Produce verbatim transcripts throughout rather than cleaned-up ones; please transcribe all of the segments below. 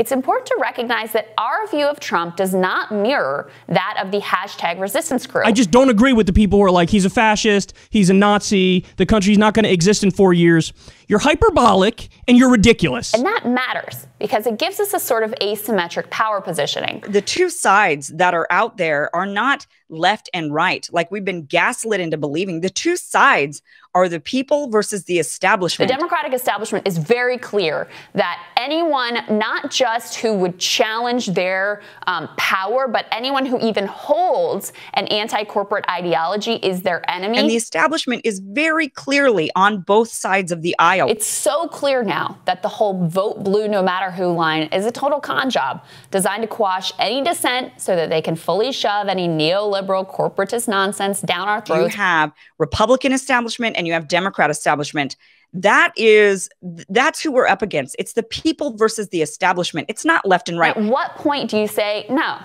It's important to recognize that our view of Trump does not mirror that of the hashtag resistance crew. I just don't agree with the people who are like, he's a fascist, he's a Nazi, the country's not going to exist in four years. You're hyperbolic and you're ridiculous. And that matters because it gives us a sort of asymmetric power positioning. The two sides that are out there are not left and right, like we've been gaslit into believing. The two sides are the people versus the establishment. The Democratic establishment is very clear that anyone, not just who would challenge their um, power, but anyone who even holds an anti-corporate ideology is their enemy. And the establishment is very clearly on both sides of the aisle. It's so clear now that the whole vote blue no matter who line is a total con job designed to quash any dissent so that they can fully shove any neoliberal corporatist nonsense down our throats. You have Republican establishment and you have Democrat establishment. That is, that's who we're up against. It's the people versus the establishment. It's not left and right. At what point do you say, no,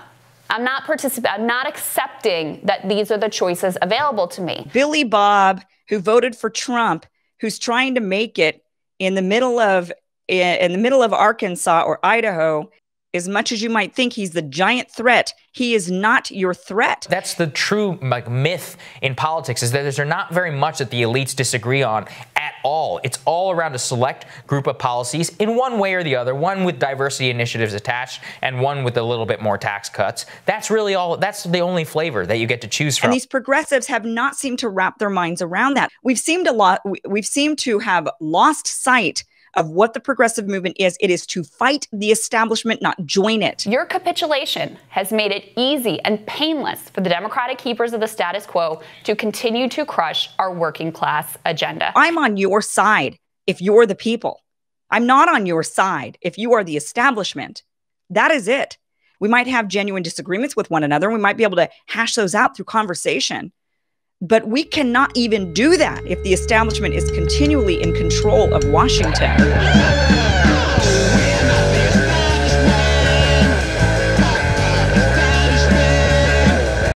I'm not participating, I'm not accepting that these are the choices available to me? Billy Bob, who voted for Trump, who's trying to make it in the middle of, in the middle of Arkansas or Idaho, as much as you might think he's the giant threat, he is not your threat. That's the true like, myth in politics, is that there's not very much that the elites disagree on at all. It's all around a select group of policies in one way or the other, one with diversity initiatives attached and one with a little bit more tax cuts. That's really all, that's the only flavor that you get to choose from. And these progressives have not seemed to wrap their minds around that. We've seemed, a lot, we've seemed to have lost sight of what the progressive movement is. It is to fight the establishment, not join it. Your capitulation has made it easy and painless for the Democratic keepers of the status quo to continue to crush our working class agenda. I'm on your side if you're the people. I'm not on your side if you are the establishment. That is it. We might have genuine disagreements with one another. We might be able to hash those out through conversation. But we cannot even do that if the establishment is continually in control of Washington.